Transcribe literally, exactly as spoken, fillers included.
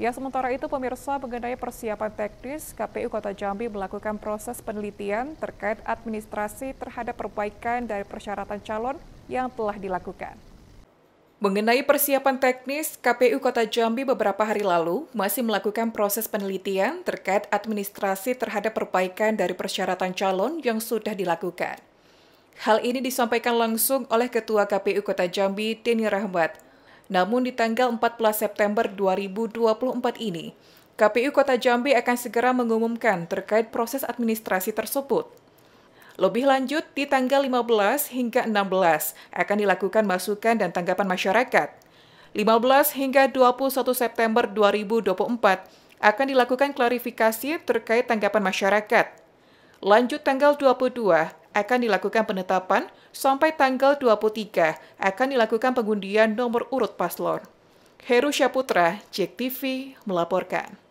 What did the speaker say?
Ya, sementara itu pemirsa, mengenai persiapan teknis, K P U Kota Jambi melakukan proses penelitian terkait administrasi terhadap perbaikan dari persyaratan calon yang telah dilakukan. Mengenai persiapan teknis, K P U Kota Jambi beberapa hari lalu masih melakukan proses penelitian terkait administrasi terhadap perbaikan dari persyaratan calon yang sudah dilakukan. Hal ini disampaikan langsung oleh Ketua K P U Kota Jambi, Tini Rahmat. Namun di tanggal empat belas September dua ribu dua puluh empat ini, K P U Kota Jambi akan segera mengumumkan terkait proses administrasi tersebut. Lebih lanjut, di tanggal lima belas hingga enam belas akan dilakukan masukan dan tanggapan masyarakat. lima belas hingga dua puluh satu September dua ribu dua puluh empat akan dilakukan klarifikasi terkait tanggapan masyarakat. Lanjut tanggal dua puluh dua akan dilakukan penetapan, sampai tanggal dua puluh tiga akan dilakukan pengundian nomor urut paslon. Heru Syaputra, J E K T V, melaporkan.